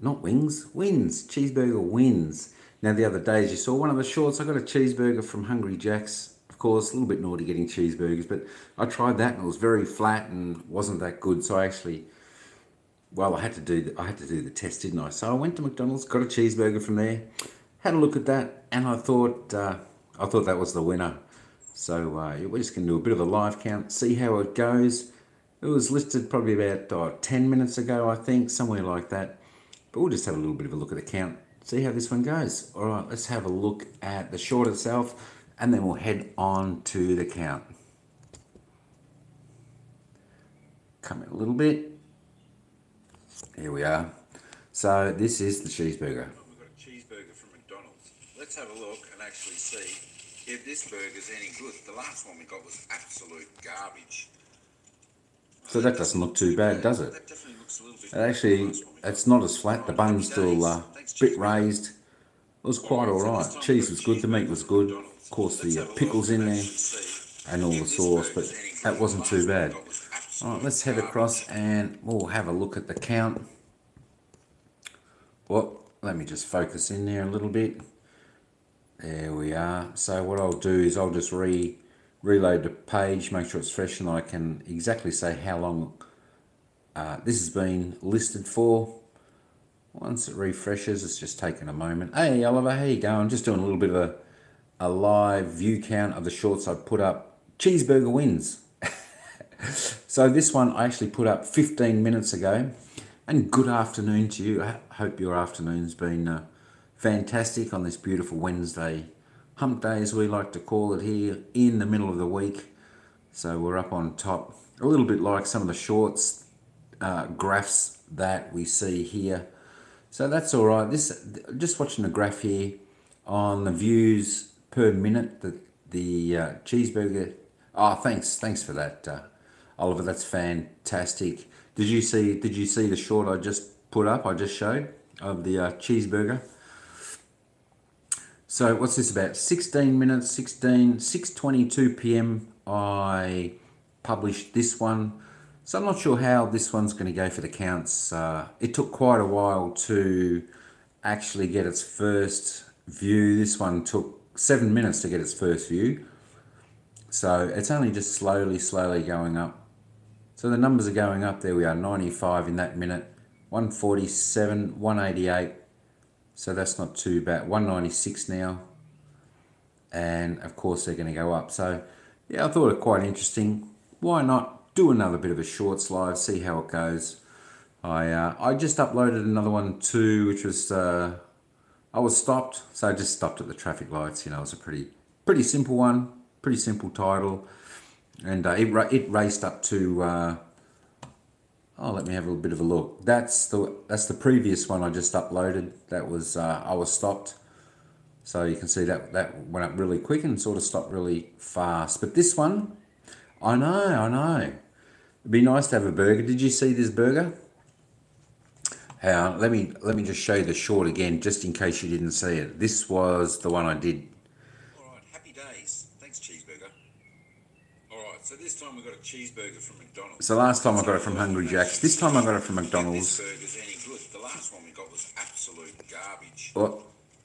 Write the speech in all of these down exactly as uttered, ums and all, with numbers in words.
not wings, wins, cheeseburger wins. Now the other day, as you saw one of the shorts, I got a cheeseburger from Hungry Jack's. Of course, a little bit naughty getting cheeseburgers, but I tried that and it was very flat and wasn't that good. So I actually, well, I had to do the, I had to do the test, didn't I? So I went to McDonald's, got a cheeseburger from there, had a look at that, and I thought uh, I thought that was the winner. So uh, we're just going to do a bit of a live count, see how it goes. It was listed probably about oh, ten minutes ago, I think, somewhere like that. But we'll just have a little bit of a look at the count, see how this one goes. All right, let's have a look at the short itself, and then we'll head on to the count. Come in a little bit. Here we are. So this is the cheeseburger. We've got a cheeseburger from McDonald's. Let's have a look and actually see if this burger's any good. The last one we got was absolute garbage. So that doesn't look too bad, does it? It actually, it's not as flat. The bun's still a uh, bit raised. It was quite all right. Cheese was good. The meat was good. Of course, the uh, pickles in there and all the sauce, but that wasn't too bad. All right, let's head across and we'll have a look at the count. Well, let me just focus in there a little bit. There we are. So what I'll do is I'll just re reload the page, make sure it's fresh, and I can exactly say how long uh, this has been listed for. Once it refreshes, it's just taken a moment. Hey Oliver, how you going? Just doing a little bit of a, a live view count of the shorts I put up. Cheeseburger wins. So this one I actually put up fifteen minutes ago. And good afternoon to you. I hope your afternoon's been uh, fantastic on this beautiful Wednesday. Hump day, as we like to call it here, in the middle of the week. So we're up on top, a little bit like some of the shorts uh, graphs that we see here. So that's all right. This, just watching the graph here on the views per minute, the, the uh, cheeseburger. Oh, thanks, thanks for that, uh, Oliver. That's fantastic. Did you see? Did you see the short I just put up? I just showed of the uh, cheeseburger. So what's this about? sixteen minutes, sixteen, six twenty-two p m I published this one. So I'm not sure how this one's going to go for the counts. Uh, it took quite a while to actually get its first view. This one took seven minutes to get its first view. So it's only just slowly, slowly going up. So the numbers are going up. There we are, ninety-five in that minute, one forty-seven, one eighty-eight. So that's not too bad, one ninety-six now, and of course they're going to go up. So yeah, I thought it quite interesting. Why not do another bit of a shorts live, see how it goes. I uh, I just uploaded another one too, which was uh, I was stopped, so I just stopped at the traffic lights. You know, it was a pretty pretty simple one, pretty simple title, and uh, it ra it raced up to. Uh, Oh, let me have a bit of a look. That's the that's the previous one I just uploaded. That was uh, I was stopped, so you can see that that went up really quick and sort of stopped really fast. But this one, I know, I know. It'd be nice to have a burger. Did you see this burger? Uh, let me let me just show you the short again, just in case you didn't see it. This was the one I did. All right, happy days. Thanks, cheeseburger. So this time we got a cheeseburger from McDonald's. So last time I got it from Hungry Jack's. This time I got it from McDonald's. This burger's any good. The last one we got was absolute garbage. Well,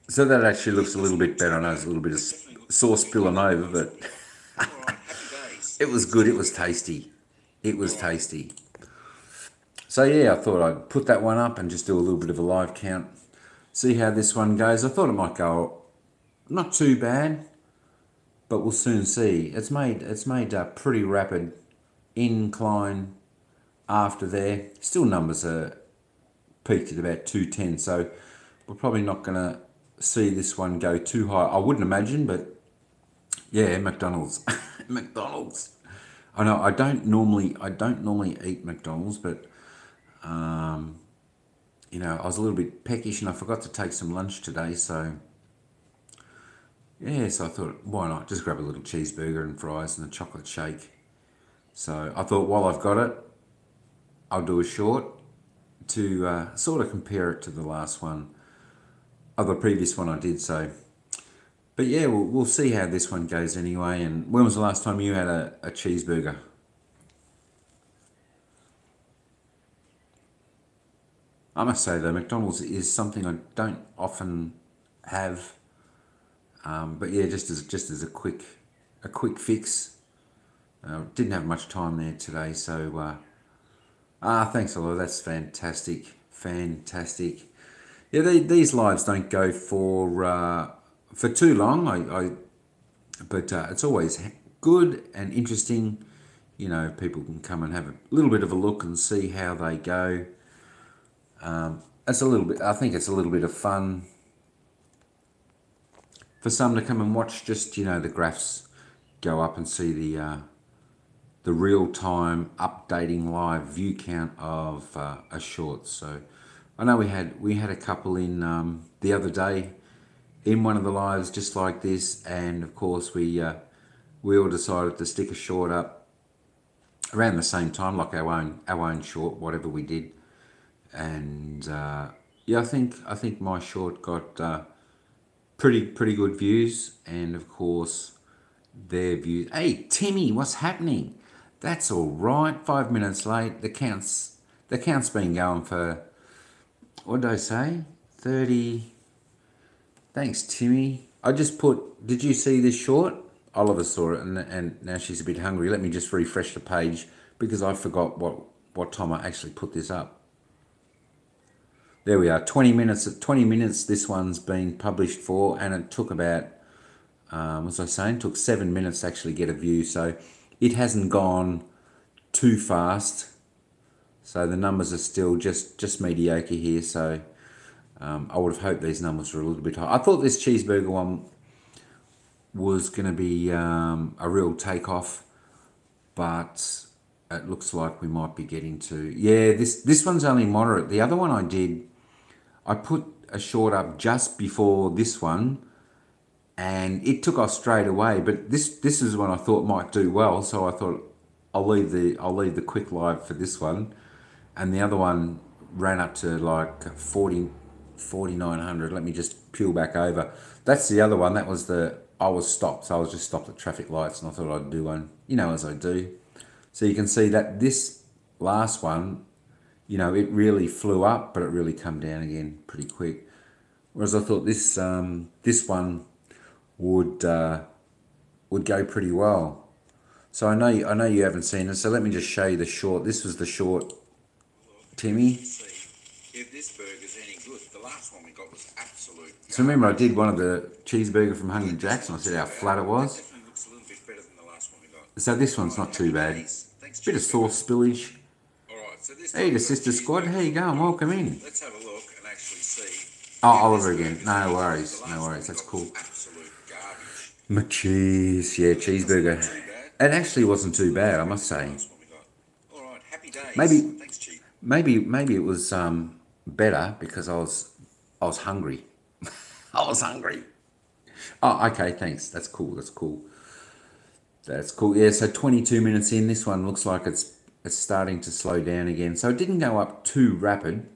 so that actually looks a little bit better. I know it's a little bit of sauce spilling over, but it was good. It was tasty. It was tasty. So yeah, I thought I'd put that one up and just do a little bit of a live count. See how this one goes. I thought it might go not too bad, but we'll soon see. It's made it's made a pretty rapid incline after there. Still numbers are peaked at about two ten, so we're probably not going to see this one go too high. I wouldn't imagine, but yeah, McDonald's. McDonald's. I know I don't normally I don't normally eat McDonald's, but um, you know, I was a little bit peckish and I forgot to take some lunch today, so yeah, so I thought, why not? Just grab a little cheeseburger and fries and a chocolate shake. So I thought, while I've got it, I'll do a short to uh, sort of compare it to the last one, or the previous one I did. So, but yeah, we'll, we'll see how this one goes anyway. And when was the last time you had a, a cheeseburger? I must say though, McDonald's is something I don't often have, um, but yeah, just as just as a quick a quick fix. Uh, didn't have much time there today, so uh, ah, thanks a lot. That's fantastic, fantastic. Yeah, they, these lives don't go for uh, for too long. I, I but uh, it's always good and interesting. You know, people can come and have a little bit of a look and see how they go. Um, it's a little bit, I think it's a little bit of fun for some to come and watch just, you know, the graphs go up and see the uh, the real-time updating live view count of uh, a short. So I know we had, we had a couple in um, the other day in one of the lives just like this, and of course we, uh, we all decided to stick a short up around the same time, like our own, our own short, whatever we did. And uh, yeah, I think I think my short got uh, pretty pretty good views, and of course their views. Hey Timmy, what's happening? That's all right. Five minutes late. The counts the count's been going for, what did I say? Thirty. Thanks Timmy. I just put. Did you see this short? Oliver saw it, and and now she's a bit hungry. Let me just refresh the page because I forgot what what time I actually put this up. There we are, twenty minutes. twenty minutes this one's been published for, and it took about, um, what was I saying? It took seven minutes to actually get a view, so it hasn't gone too fast. So the numbers are still just, just mediocre here, so um, I would have hoped these numbers were a little bit higher. I thought this cheeseburger one was going to be um, a real takeoff, but it looks like we might be getting to... Yeah, this, this one's only moderate. The other one I did... I put a short up just before this one and it took off straight away, but this this is one I thought might do well, so I thought I'll leave the I'll leave the quick live for this one, and the other one ran up to like forty-nine hundred. Let me just peel back over. That's the other one. That was the... I was stopped, so I was just stopped at traffic lights and I thought I'd do one, you know, as I do. So you can see that this last one, you know, it really flew up, but it really come down again pretty quick. Whereas I thought this um, this one would uh, would go pretty well. So I know you, I know you haven't seen it. So let me just show you the short. This was the short, Timmy. If this burger's any good, the last one we got was absolute. So remember, I did one of the cheeseburger from Hungry Jack's, and I said how flat it was. Definitely looks a little bit better than the last one we got. So this one's not too bad. Bit of sauce spillage. So hey to Sister Squad, how you going? Welcome in. Let's have a look and actually see. Oh, Oliver again. No worries, no worries. That's cool. McCheese, yeah, cheeseburger. It actually wasn't too bad, I must say. Maybe, maybe, maybe it was um better because I was, I was hungry. I was hungry. Oh, okay, thanks. That's cool. That's cool. That's cool. Yeah. So twenty-two minutes in, this one looks like it's. It's starting to slow down again. So it didn't go up too rapid,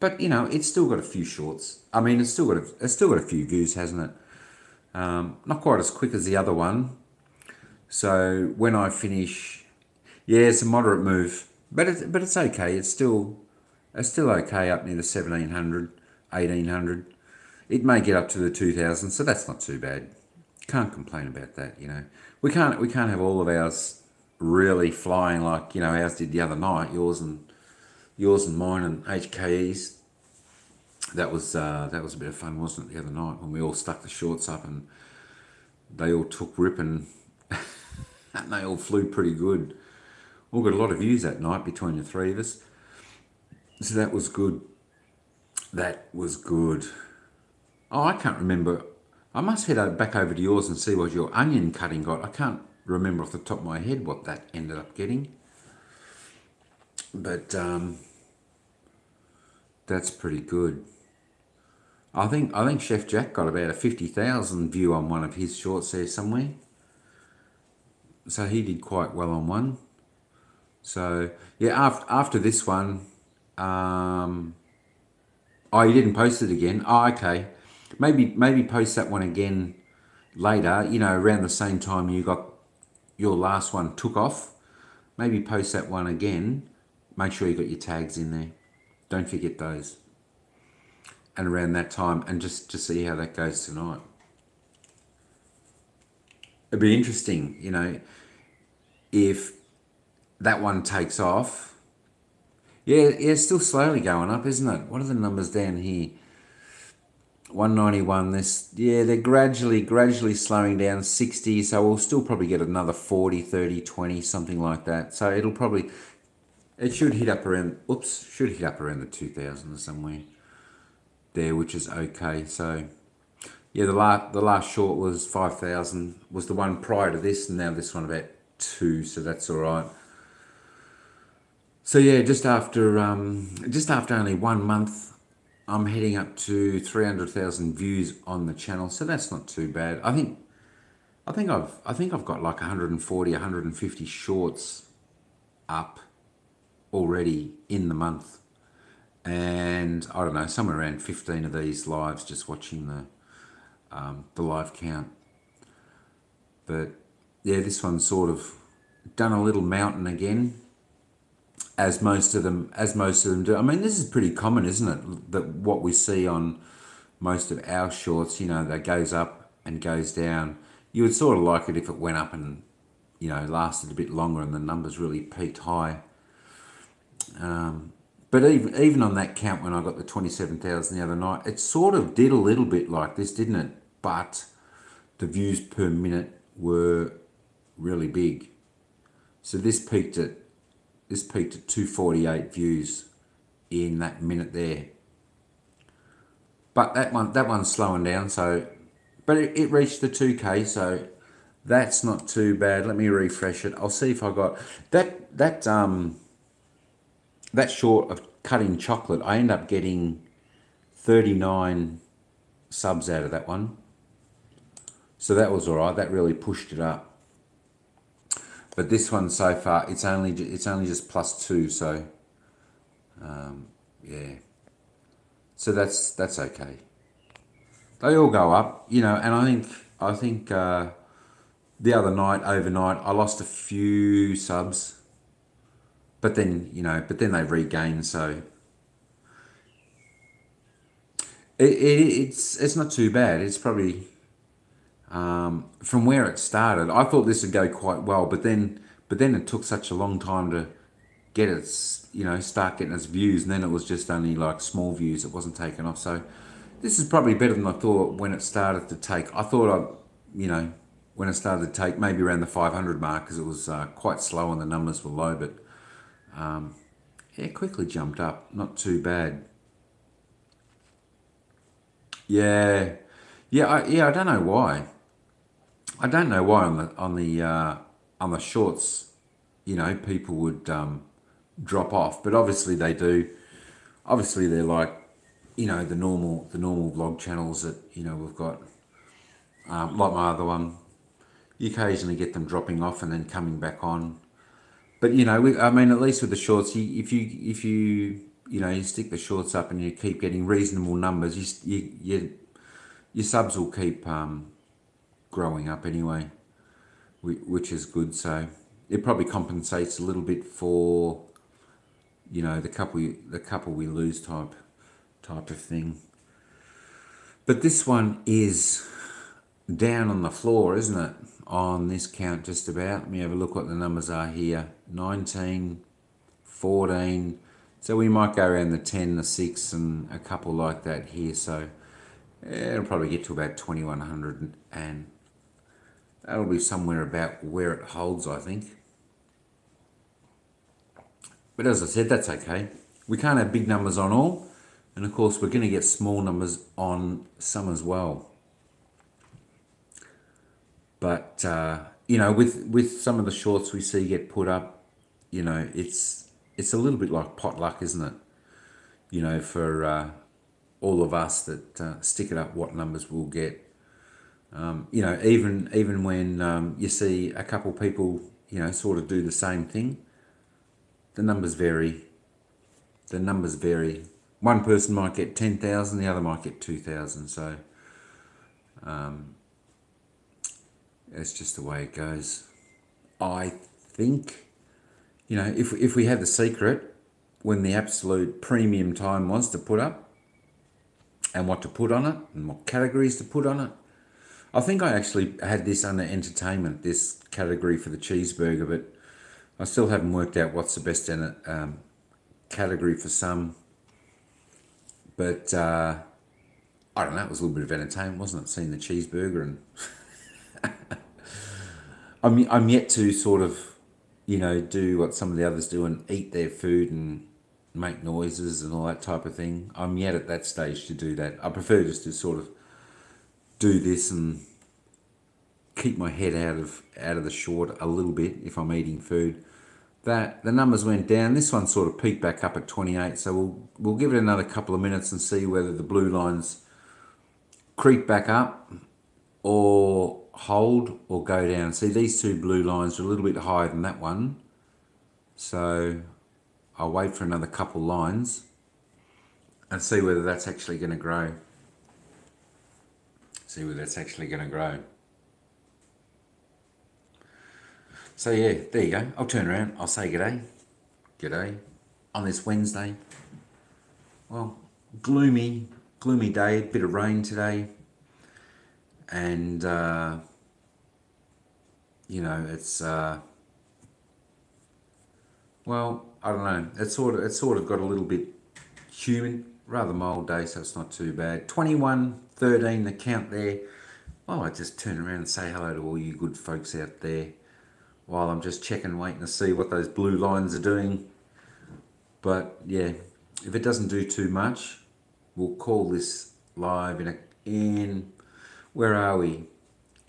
but you know, it's still got a few shorts. I mean, it's still got a, it's still got a few views, hasn't it? Um, not quite as quick as the other one. So when I finish, yeah, it's a moderate move, but it's, but it's okay. It's still, it's still okay up near the seventeen hundred, eighteen hundred. It may get up to the two thousand. So that's not too bad. Can't complain about that. You know, we can't, we can't have all of ours really flying like, you know, ours did the other night, yours and yours and mine and H K E's. That was uh, that was a bit of fun, wasn't it, the other night when we all stuck the shorts up and they all took rip and, and they all flew pretty good. All got a lot of views that night between the three of us. So that was good. That was good. Oh, I can't remember. I must head back over to yours and see what your onion cutting got. I can't remember off the top of my head what that ended up getting, but um, that's pretty good. I think I think Chef Jack got about a fifty thousand view on one of his shorts there somewhere, so he did quite well on one. So yeah, after after this one, um, oh, you didn't post it again. Oh, okay, maybe maybe post that one again later. You know, around the same time you got. Your last one took off. Maybe post that one again. Make sure you got your tags in there. Don't forget those. And around that time, and just to see how that goes tonight. It'd be interesting, you know, if that one takes off. Yeah, yeah, it's still slowly going up, isn't it? What are the numbers down here? one ninety-one, this, yeah, they're gradually, gradually slowing down, sixty, so we'll still probably get another forty, thirty, twenty, something like that. So it'll probably, it should hit up around, oops, should hit up around the two thousand or somewhere there, which is okay. So, yeah, the last, the last short was five thousand, was the one prior to this, and now this one about two, so that's all right. So, yeah, just after, um, just after only one month, I'm heading up to three hundred thousand views on the channel, so that's not too bad. I think, I think I've, I think I've got like one forty, one fifty shorts up already in the month, and I don't know, somewhere around fifteen of these lives, just watching the, um, the live count. But yeah, this one's sort of done a little mountain again. As most of them, as most of them do. I mean, this is pretty common, isn't it? That what we see on most of our shorts, you know, that goes up and goes down. You would sort of like it if it went up and, you know, lasted a bit longer and the numbers really peaked high. Um, but even even on that count, when I got the twenty-seven thousand the other night, it sort of did a little bit like this, didn't it? But the views per minute were really big. So this peaked at, this peaked at two forty-eight views in that minute there. But that one, that one's slowing down, so, but it, it reached the two K, so that's not too bad. Let me refresh it. I'll see if I got that, that, um, that short of cutting chocolate. I end up getting thirty-nine subs out of that one. So that was all right. That really pushed it up. But this one so far, it's only it's only just plus two, so um, yeah. So that's that's okay. They all go up, you know. And I think I think uh, the other night, overnight, I lost a few subs, but then you know, but then they regain. So it, it it's it's not too bad. It's probably. Um, from where it started, I thought this would go quite well, but then, but then it took such a long time to get its, you know, start getting its views, and then it was just only like small views. It wasn't taking off, so this is probably better than I thought when it started to take. I thought I, you know, when it started to take, maybe around the five hundred mark, because it was uh, quite slow and the numbers were low, but um, yeah, quickly jumped up. Not too bad. Yeah, yeah, I, yeah. I don't know why. I don't know why on the on the uh, on the shorts, you know, people would um, drop off, but obviously they do. Obviously, they're like, you know, the normal the normal vlog channels that you know we've got. Um, like my other one, you occasionally get them dropping off and then coming back on. But you know, we, I mean, at least with the shorts, you, if you if you you know you stick the shorts up and you keep getting reasonable numbers, you you, you your subs will keep. Um, growing up anyway, which is good. So it probably compensates a little bit for, you know, the couple the couple we lose type type of thing. But this one is down on the floor, isn't it, on this count just about. Let me have a look what the numbers are here. Nineteen, fourteen, so we might go around the ten, the six, and a couple like that here. So it'll probably get to about twenty-one hundred, and that'll be somewhere about where it holds, I think. But as I said, that's okay. We can't have big numbers on all, and of course we're going to get small numbers on some as well. But uh, you know, with with some of the shorts we see get put up, you know, it's it's a little bit like potluck, isn't it? You know, for uh, all of us that uh, stick it up, what numbers we'll get. Um, you know, even even when um, you see a couple people, you know, sort of do the same thing, the numbers vary. The numbers vary. One person might get ten thousand, the other might get two thousand. So um, that's just the way it goes. I think, you know, if, if we had the secret, when the absolute premium time was to put up and what to put on it and what categories to put on it. I think I actually had this under entertainment, this category for the cheeseburger, but I still haven't worked out what's the best in it, um, category for some. But uh, I don't know, it was a little bit of entertainment, wasn't it? Seeing the cheeseburger, and I'm, I'm yet to sort of, you know, do what some of the others do and eat their food and make noises and all that type of thing. I'm yet at that stage to do that. I prefer just to sort of do this and keep my head out of out of the short a little bit if I'm eating food. That the numbers went down. This one sort of peaked back up at twenty-eight, so we'll we'll give it another couple of minutes and see whether the blue lines creep back up or hold or go down. See, these two blue lines are a little bit higher than that one, so I'll wait for another couple lines and see whether that's actually going to grow. See whether that's actually going to grow. So yeah, there you go. I'll turn around. I'll say g'day, g'day, on this Wednesday. Well, gloomy, gloomy day. Bit of rain today. And, uh, you know, it's, uh, well, I don't know, it's sort of, it's sort of got a little bit humid, rather mild day, so it's not too bad. twenty-one, thirteen, the count there. Well, I just turn around and say hello to all you good folks out there while I'm just checking, waiting to see what those blue lines are doing. But, yeah, if it doesn't do too much, we'll call this live in a, in... where are we?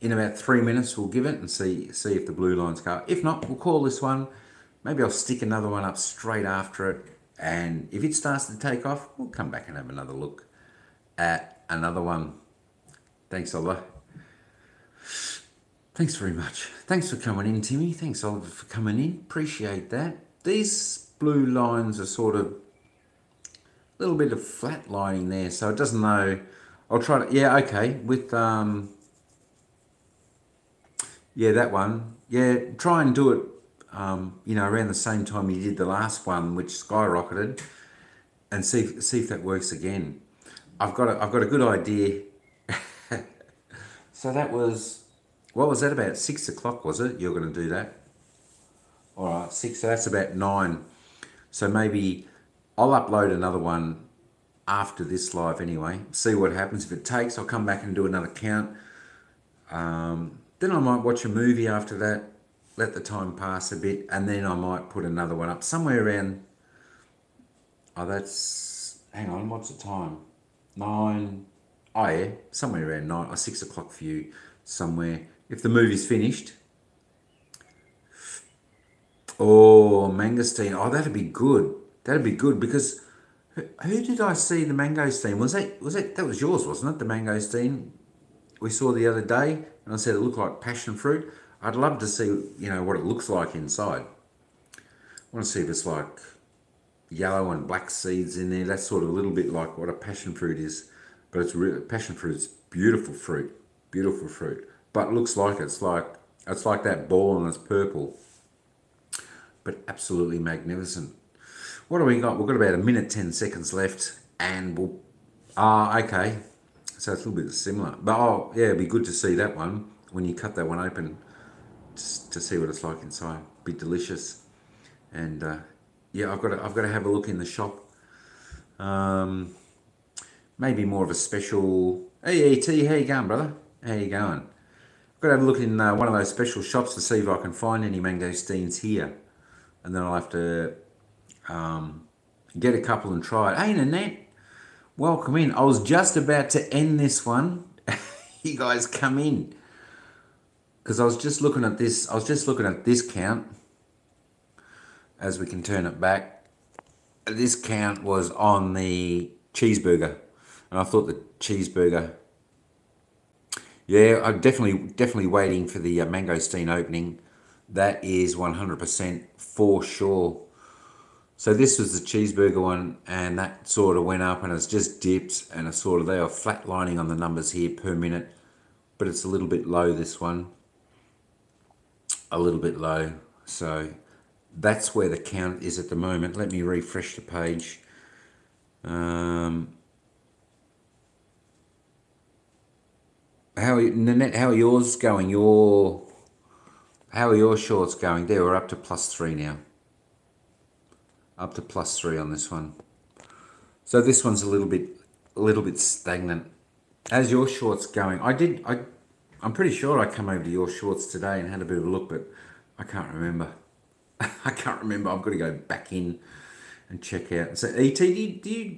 In about three minutes, we'll give it and see see if the blue lines go. If not, we'll call this one. Maybe I'll stick another one up straight after it. And if it starts to take off, we'll come back and have another look at another one. Thanks, Oliver. Thanks very much. Thanks for coming in, Timmy. Thanks, Oliver, for coming in. Appreciate that. These blue lines are sort of a little bit of flat lining there, so it doesn't know... I'll try to, yeah, okay, with, um, yeah, that one. Yeah, try and do it, um, you know, around the same time you did the last one, which skyrocketed, and see if, see if that works again. I've got a, I've got a good idea. So that was, what was that about? Six o'clock, was it? You're going to do that? All right, six, so that's about nine. So maybe I'll upload another one after this live anyway, see what happens. If it takes, I'll come back and do another count. Um, then I might watch a movie after that, let the time pass a bit, and then I might put another one up somewhere around, oh, that's, hang on, what's the time? Nine, oh yeah, somewhere around nine, or six o'clock for you, somewhere. If the movie's finished. Oh, Mangosteen, oh, that'd be good. That'd be good, because who did I see the Mangosteen? Was that, was that, that was yours, wasn't it? The Mangosteen we saw the other day, and I said it looked like passion fruit. I'd love to see, you know, what it looks like inside. I want to see if it's like yellow and black seeds in there. That's sort of a little bit like what a passion fruit is, but it's really, passion fruit's beautiful fruit, beautiful fruit. But it looks like it's like, it's like that ball and it's purple, but absolutely magnificent. What do we got? We've got about a minute, ten seconds left, and we'll... Ah, okay. So it's a little bit similar. But, oh, yeah, it'd be good to see that one when you cut that one open, just to see what it's like inside. Be delicious. And, uh, yeah, I've got to, I've got to have a look in the shop. Um, maybe more of a special... Hey, E T, how you going, brother? How you going? I've got to have a look in uh, one of those special shops to see if I can find any mangosteens here. And then I'll have to... Um, get a couple and try it. Hey, Nanette, welcome in. I was just about to end this one. You guys come in, because I was just looking at this. I was just looking at this count. As we can turn it back, this count was on the cheeseburger, and I thought the cheeseburger. Yeah, I'm definitely definitely waiting for the uh, mangosteen opening. That is one hundred percent for sure. So this was the cheeseburger one, and that sort of went up, and it's just dipped, and it's sort of, they are flatlining on the numbers here per minute, but it's a little bit low, this one, a little bit low. So that's where the count is at the moment. Let me refresh the page. Um, how, Nanette, how are yours going? Your, how are your shorts going? There, we're up to plus three now. Up to plus three on this one. So this one's a little bit, a little bit stagnant. How's your shorts going? I did, I, I'm pretty sure I come over to your shorts today and had a bit of a look, but I can't remember. I can't remember. I've got to go back in and check out. So E T, do you, do you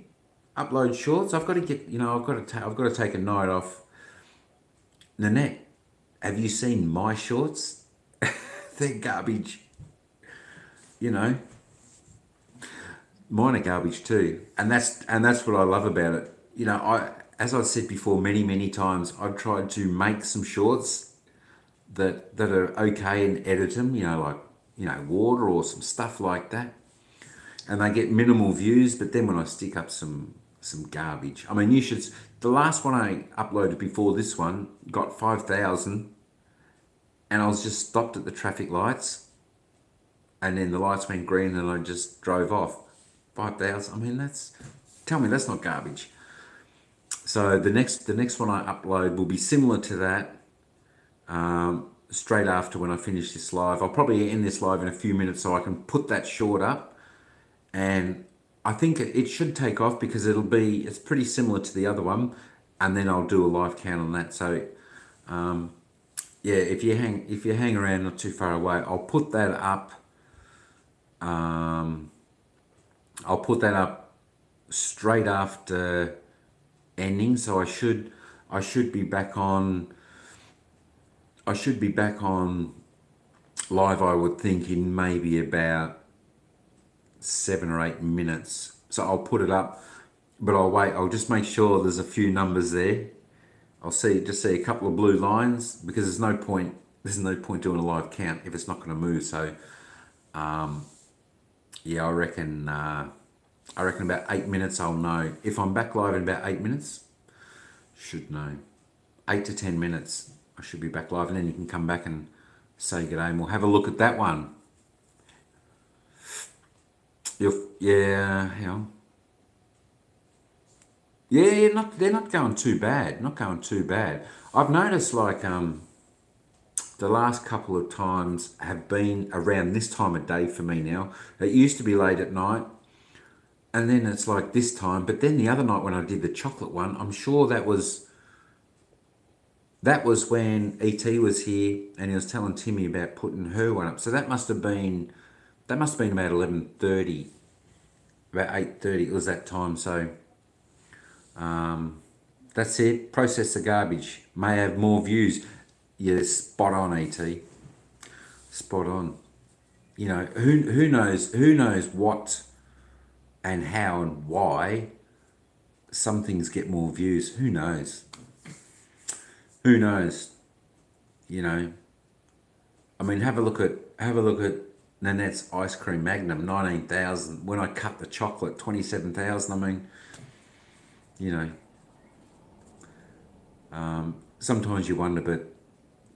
upload shorts? I've got to get, you know, I've got to, I've got to take a night off. Nanette, have you seen my shorts? They're garbage. You know, mine are garbage too, and that's and that's what I love about it. You know, I as I've said before many many times, I've tried to make some shorts that that are okay and edit them. You know, like. You know, water or some stuff like that, and they get minimal views. But then when I stick up some some garbage, I mean, you should. The last one I uploaded before this one got five thousand, and I was just stopped at the traffic lights, and then the lights went green, and I just drove off. Five thousand. I mean, that's tell me that's not garbage. So the next the next one I upload will be similar to that. Um, straight after when I finish this live. I'll probably end this live in a few minutes so I can put that short up, and I think it should take off because it'll be, it's pretty similar to the other one, and then I'll do a live count on that. So um, yeah, if you hang if you hang around not too far away, I'll put that up um, I'll put that up straight after ending, so I should I should be back on I should be back on live, I would think, in maybe about seven or eight minutes. So I'll put it up, but I'll wait. I'll just make sure there's a few numbers there. I'll see, just see a couple of blue lines, because there's no point, there's no point doing a live count if it's not going to move. So, um, yeah, I reckon, uh, I reckon about eight minutes I'll know. If I'm back live in about eight minutes, should know. Eight to ten minutes. I should be back live, and then you can come back and say good day, and we'll have a look at that one. You'll, yeah, hang on. Yeah, not, they're not going too bad. Not going too bad. I've noticed like um, the last couple of times have been around this time of day for me now. It used to be late at night, and then it's like this time. But then the other night when I did the chocolate one, I'm sure that was... That was when E T was here, and he was telling Timmy about putting her one up. So that must have been, that must have been about eleven thirty, about eight thirty. It was that time. So, um, that's it. Process the garbage. May have more views. Yeah, spot on, E T. Spot on. You know, who who knows who knows what, and how and why, some things get more views. Who knows? Who knows? You know, I mean, have a look at have a look at Nanette's ice cream magnum, nineteen thousand. When I cut the chocolate, twenty seven thousand. I mean, you know, um, sometimes you wonder, but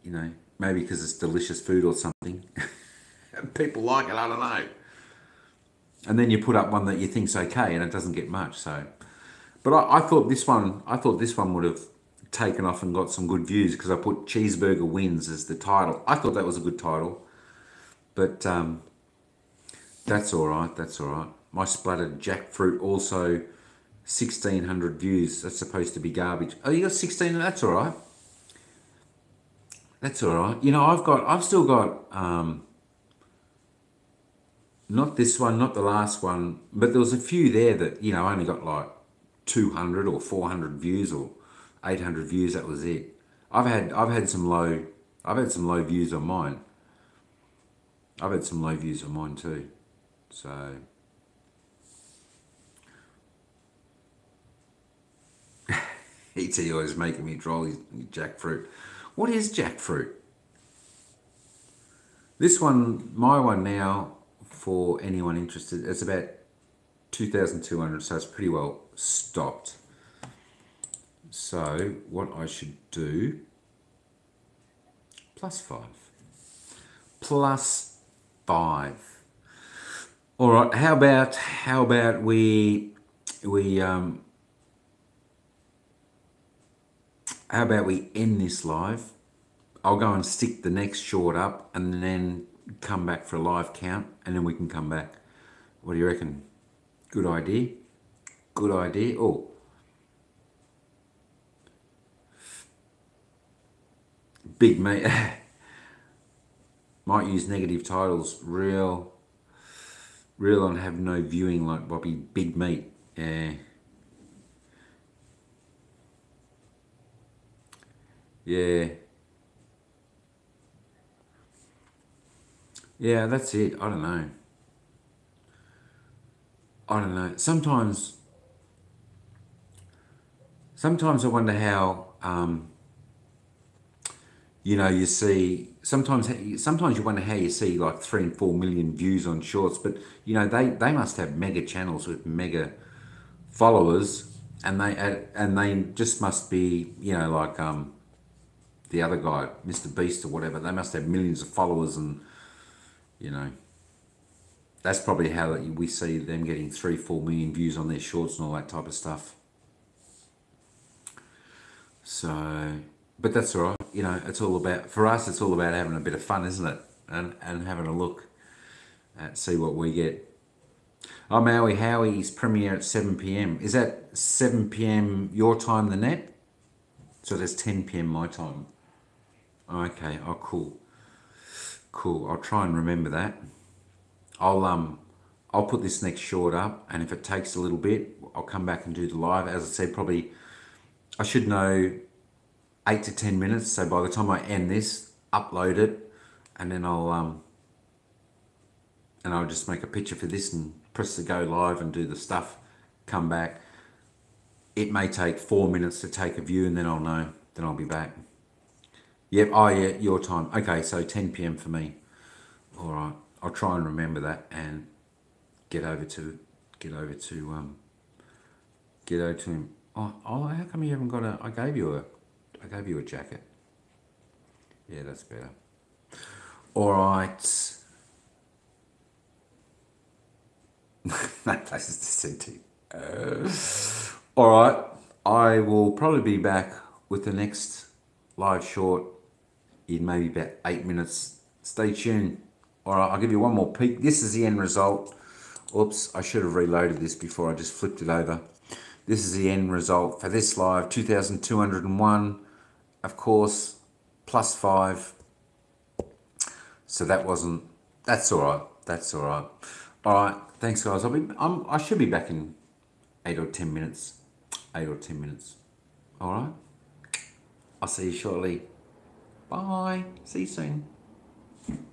you know, maybe because it's delicious food or something, people like it. I don't know. And then you put up one that you think's okay, and it doesn't get much. So, but I, I thought this one, I thought this one would have taken off and got some good views, because I put Cheeseburger Wins as the title. I thought that was a good title, but um, that's all right. That's all right. My splattered jackfruit also sixteen hundred views. That's supposed to be garbage. Oh, you got sixteen. That's all right. That's all right. You know, I've got, I've still got, um, not this one, not the last one, but there was a few there that, you know, only got like two hundred or four hundred views or eight hundred views. That was it. I've had I've had some low I've had some low views on mine. I've had some low views on mine too. So E T always making me droll. His jackfruit. What is jackfruit? This one, my one now, for anyone interested, it's about two thousand two hundred, so it's pretty well stopped. So what I should do, plus five, plus five. All right, how about how about we we um how about we end this live? I'll go and stick the next short up and then come back for a live count, and then we can come back. What do you reckon? Good idea. Good idea. Oh. Big mate. Might use negative titles. Real. Real and have no viewing like Bobby. Big mate. Yeah. Yeah. Yeah, that's it. I don't know. I don't know. Sometimes, sometimes I wonder how, um, you know, you see, sometimes, sometimes you wonder how you see like three and four million views on shorts, but you know, they, they must have mega channels with mega followers, and they, and they just must be, you know, like, um, the other guy, Mister Beast or whatever, they must have millions of followers and, you know, that's probably how we see them getting three, four million views on their shorts and all that type of stuff. So, but that's all right. You know, it's all about, for us, it's all about having a bit of fun, isn't it? And, and having a look at, see what we get. Oh, Maui Howie's premiere at seven p m Is that seven p m your time, the net? So that's ten p m my time. Okay, oh, cool. Cool, I'll try and remember that. I'll um, I'll put this next short up, and if it takes a little bit, I'll come back and do the live. As I said, probably, I should know eight to ten minutes. So by the time I end this, upload it, and then I'll um, and I'll just make a picture for this and press the go live and do the stuff. Come back. It may take four minutes to take a view, and then I'll know. Then I'll be back. Yep, oh yeah, your time. Okay, so ten p m for me. All right, I'll try and remember that and get over to, get over to, um, get over to him. Oh, oh, how come you haven't got a, I gave you a, I gave you a jacket. Yeah, that's better. All right. No places to send to. Uh, all right, I will probably be back with the next live short in maybe about eight minutes. Stay tuned. All right, I'll give you one more peek. This is the end result. Oops, I should have reloaded this before I just flipped it over. This is the end result for this live, two thousand two hundred and one, of course, plus five. So that wasn't, that's all right, that's all right. All right, thanks guys. I'll be, I'm, I should be back in eight or ten minutes, eight or ten minutes. All right, I'll see you shortly. Bye, see you soon.